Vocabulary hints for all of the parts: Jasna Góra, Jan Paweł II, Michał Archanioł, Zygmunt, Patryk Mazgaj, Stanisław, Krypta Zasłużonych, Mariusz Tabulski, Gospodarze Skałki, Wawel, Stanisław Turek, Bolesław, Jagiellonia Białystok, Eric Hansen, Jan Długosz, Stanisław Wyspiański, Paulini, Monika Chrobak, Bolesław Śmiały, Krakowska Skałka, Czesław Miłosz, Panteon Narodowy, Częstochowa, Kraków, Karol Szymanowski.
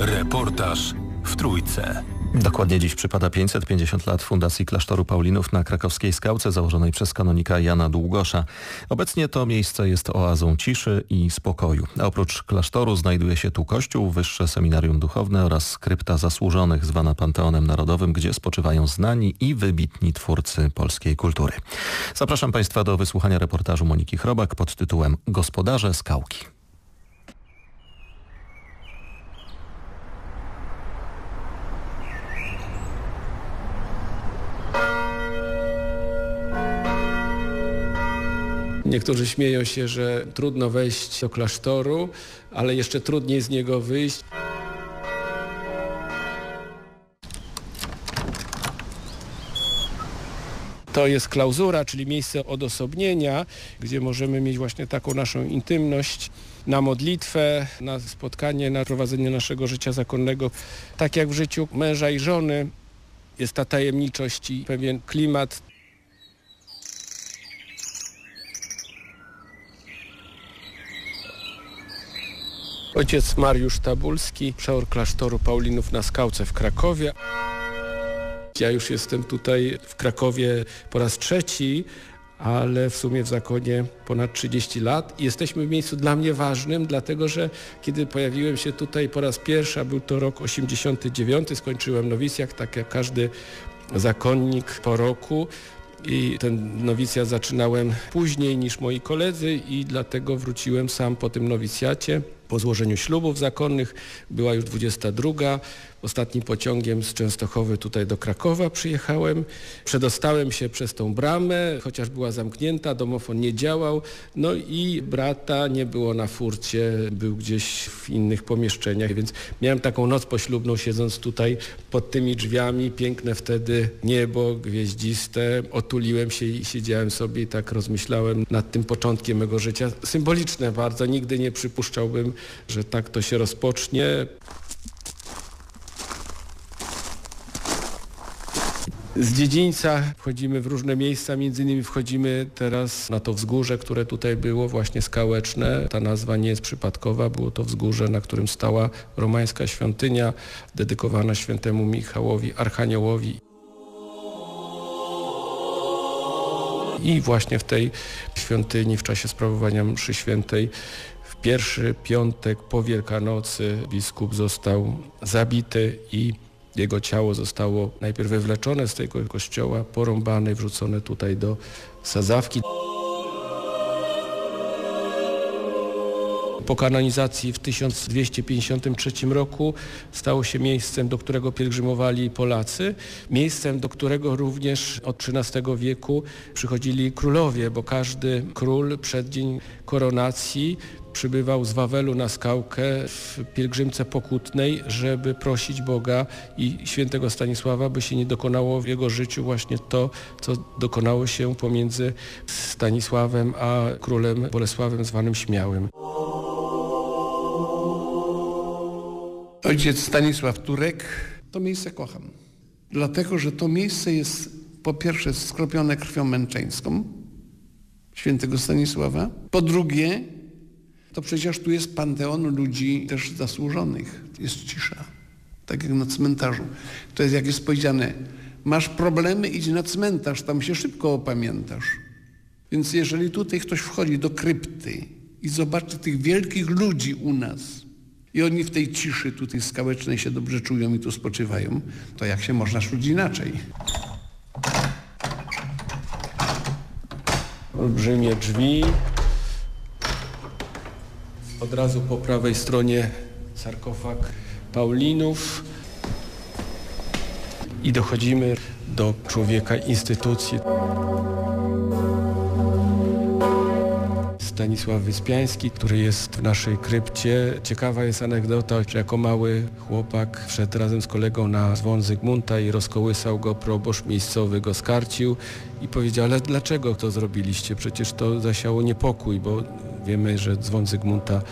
Reportaż w Trójce. Dokładnie dziś przypada 550 lat Fundacji Klasztoru Paulinów na Krakowskiej Skałce, założonej przez kanonika Jana Długosza. Obecnie to miejsce jest oazą ciszy i spokoju. A oprócz klasztoru znajduje się tu kościół, wyższe seminarium duchowne oraz krypta zasłużonych, zwana Panteonem Narodowym, gdzie spoczywają znani i wybitni twórcy polskiej kultury. Zapraszam Państwa do wysłuchania reportażu Moniki Chrobak pod tytułem Gospodarze Skałki. Niektórzy śmieją się, że trudno wejść do klasztoru, ale jeszcze trudniej z niego wyjść. To jest klauzura, czyli miejsce odosobnienia, gdzie możemy mieć właśnie taką naszą intymność na modlitwę, na spotkanie, na prowadzenie naszego życia zakonnego. Tak jak w życiu męża i żony jest ta tajemniczość i pewien klimat. Ojciec Mariusz Tabulski, przeor klasztoru Paulinów na Skałce w Krakowie. Ja już jestem tutaj w Krakowie po raz trzeci, ale w sumie w zakonie ponad 30 lat. I jesteśmy w miejscu dla mnie ważnym, dlatego że kiedy pojawiłem się tutaj po raz pierwszy, a był to rok 89, skończyłem nowicjat, tak jak każdy zakonnik po roku. I ten nowicjat zaczynałem później niż moi koledzy i dlatego wróciłem sam po tym nowicjacie. Po złożeniu ślubów zakonnych była już 22. Ostatnim pociągiem z Częstochowy tutaj do Krakowa przyjechałem. Przedostałem się przez tą bramę, chociaż była zamknięta, domofon nie działał. No i brata nie było na furcie, był gdzieś w innych pomieszczeniach, więc miałem taką noc poślubną siedząc tutaj pod tymi drzwiami. Piękne wtedy niebo gwiaździste. Otuliłem się i siedziałem sobie i tak rozmyślałem nad tym początkiem mego życia. Symboliczne bardzo, nigdy nie przypuszczałbym, że tak to się rozpocznie. Z dziedzińca wchodzimy w różne miejsca, między innymi wchodzimy teraz na to wzgórze, które tutaj było właśnie skałeczne. Ta nazwa nie jest przypadkowa, było to wzgórze, na którym stała romańska świątynia dedykowana świętemu Michałowi Archaniołowi. I właśnie w tej świątyni w czasie sprawowania mszy świętej w pierwszy piątek po Wielkanocy biskup został zabity i jego ciało zostało najpierw wywleczone z tego kościoła, porąbane i wrzucone tutaj do sadzawki. Po kanonizacji w 1253 roku stało się miejscem, do którego pielgrzymowali Polacy, miejscem, do którego również od XIII wieku przychodzili królowie, bo każdy król przed dzień koronacji przybywał z Wawelu na Skałkę w pielgrzymce pokutnej, żeby prosić Boga i świętego Stanisława, by się nie dokonało w jego życiu właśnie to, co dokonało się pomiędzy Stanisławem a królem Bolesławem zwanym Śmiałym. Ojciec Stanisław Turek. To miejsce kocham, dlatego że to miejsce jest po pierwsze skropione krwią męczeńską świętego Stanisława, po drugie to przecież tu jest panteon ludzi też zasłużonych. Jest cisza, tak jak na cmentarzu. To jest, jak jest powiedziane, masz problemy, idź na cmentarz, tam się szybko opamiętasz. Więc jeżeli tutaj ktoś wchodzi do krypty i zobaczy tych wielkich ludzi u nas, i oni w tej ciszy tutaj skałecznej się dobrze czują i tu spoczywają, to jak się można czuć inaczej? Olbrzymie drzwi. Od razu po prawej stronie sarkofag Paulinów. I dochodzimy do człowieka instytucji. Stanisław Wyspiański, który jest w naszej krypcie. Ciekawa jest anegdota, że jako mały chłopak wszedł razem z kolegą na dzwon Zygmunta i rozkołysał go proboszcz miejscowy, go skarcił i powiedział, ale dlaczego to zrobiliście? Przecież to zasiało niepokój, bo wiemy, że dzwon Zygmunta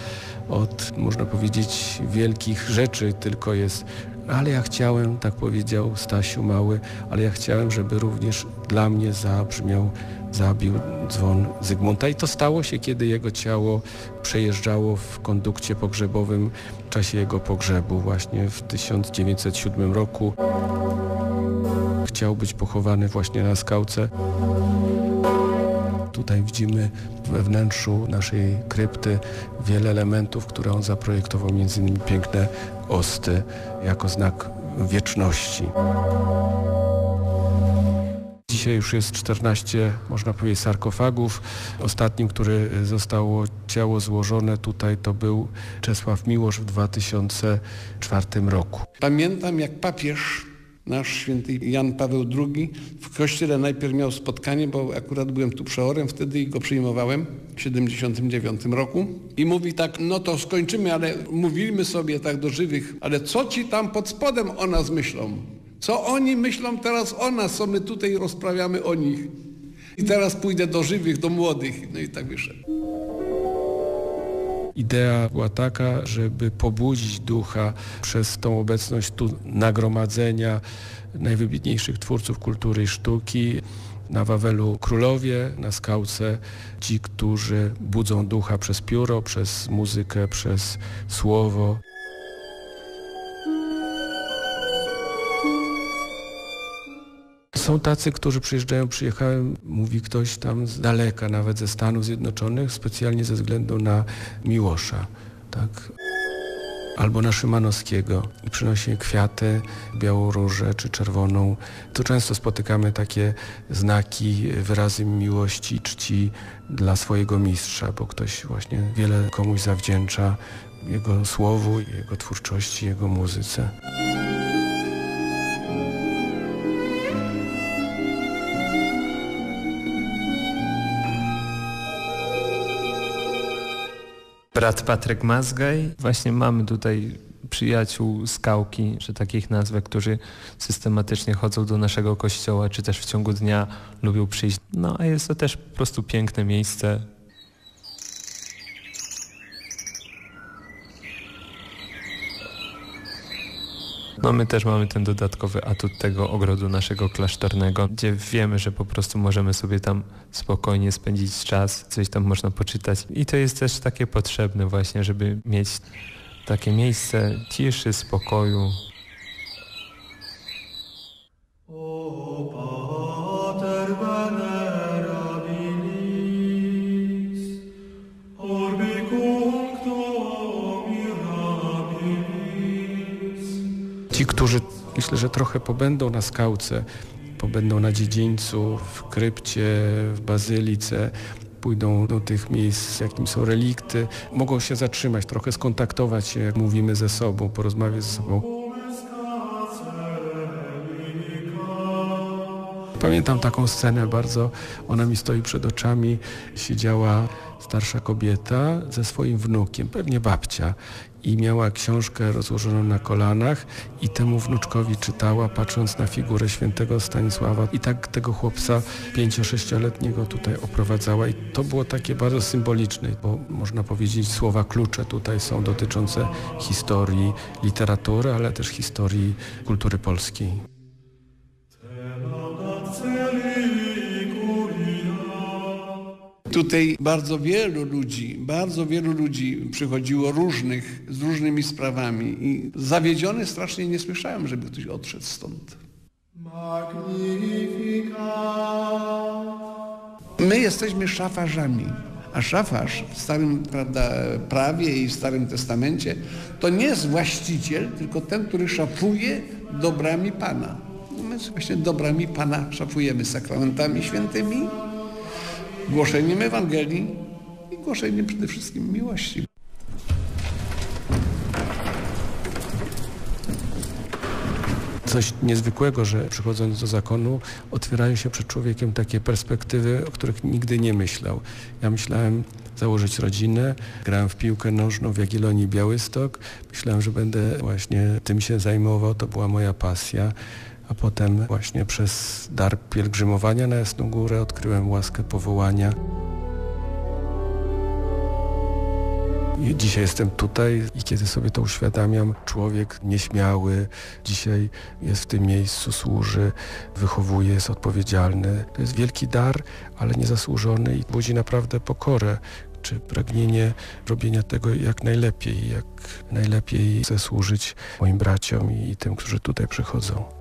od, można powiedzieć, wielkich rzeczy tylko jest, Ale ja chciałem, tak powiedział Stasiu Mały, ale ja chciałem, żeby również dla mnie zabrzmiał, zabił dzwon Zygmunta. I to stało się, kiedy jego ciało przejeżdżało w kondukcie pogrzebowym w czasie jego pogrzebu właśnie w 1907 roku. Chciał być pochowany właśnie na Skałce. Tutaj widzimy we wnętrzu naszej krypty wiele elementów, które on zaprojektował, między innymi piękne osty jako znak wieczności. Dzisiaj już jest 14, można powiedzieć, sarkofagów. Ostatnim, który zostało ciało złożone tutaj, to był Czesław Miłosz w 2004 roku. Pamiętam, jak papież nasz święty Jan Paweł II w kościele najpierw miał spotkanie, bo akurat byłem tu przeorem wtedy i go przyjmowałem w 79 roku. I mówi tak, no to skończymy, ale mówimy sobie tak do żywych, ale co ci tam pod spodem o nas myślą? Co oni myślą teraz o nas, co my tutaj rozprawiamy o nich? I teraz pójdę do żywych, do młodych. No i tak wyszedł. Idea była taka, żeby pobudzić ducha przez tą obecność tu nagromadzenia najwybitniejszych twórców kultury i sztuki. Na Wawelu królowie, na Skałce ci, którzy budzą ducha przez pióro, przez muzykę, przez słowo. Są tacy, którzy przyjeżdżają, przyjechałem, mówi ktoś tam z daleka, nawet ze Stanów Zjednoczonych, specjalnie ze względu na Miłosza, tak? Albo na Szymanowskiego i przynosi kwiaty, białą różę czy czerwoną. Tu często spotykamy takie znaki, wyrazy miłości, czci dla swojego mistrza, bo ktoś właśnie wiele komuś zawdzięcza, jego słowu, jego twórczości, jego muzyce. Brat Patryk Mazgaj. Właśnie mamy tutaj przyjaciół Skałki, czy takich nazwę, którzy systematycznie chodzą do naszego kościoła, czy też w ciągu dnia lubią przyjść. No a jest to też po prostu piękne miejsce. No my też mamy ten dodatkowy atut tego ogrodu naszego klasztornego, gdzie wiemy, że po prostu możemy sobie tam spokojnie spędzić czas, coś tam można poczytać. I to jest też takie potrzebne właśnie, żeby mieć takie miejsce ciszy, spokoju. Ci, którzy myślę, że trochę pobędą na Skałce, pobędą na dziedzińcu, w krypcie, w bazylice, pójdą do tych miejsc, jakim są relikty, mogą się zatrzymać, trochę skontaktować się, jak mówimy ze sobą, porozmawiać ze sobą. Pamiętam taką scenę bardzo, ona mi stoi przed oczami, siedziała starsza kobieta ze swoim wnukiem, pewnie babcia, i miała książkę rozłożoną na kolanach i temu wnuczkowi czytała, patrząc na figurę świętego Stanisława. I tak tego chłopca 5-6-letniego tutaj oprowadzała i to było takie bardzo symboliczne, bo można powiedzieć słowa klucze tutaj są dotyczące historii literatury, ale też historii kultury polskiej. Tutaj bardzo wielu ludzi przychodziło różnych, z różnymi sprawami i zawiedziony strasznie nie słyszałem, żeby ktoś odszedł stąd. My jesteśmy szafarzami, a szafarz w starym, prawda, prawie i w Starym Testamencie to nie jest właściciel, tylko ten, który szafuje dobrami Pana. My właśnie dobrami Pana szafujemy, sakramentami świętymi, głoszeniem Ewangelii i głoszeniem przede wszystkim miłości. Coś niezwykłego, że przychodząc do zakonu otwierają się przed człowiekiem takie perspektywy, o których nigdy nie myślał. Ja myślałem założyć rodzinę, grałem w piłkę nożną w Jagiellonii Białystok, myślałem, że będę właśnie tym się zajmował, to była moja pasja. A potem właśnie przez dar pielgrzymowania na Jasną Górę odkryłem łaskę powołania. Dzisiaj jestem tutaj i kiedy sobie to uświadamiam, człowiek nieśmiały dzisiaj jest w tym miejscu, służy, wychowuje, jest odpowiedzialny. To jest wielki dar, ale niezasłużony i budzi naprawdę pokorę, czy pragnienie robienia tego jak najlepiej. Chcę służyć moim braciom i tym, którzy tutaj przychodzą.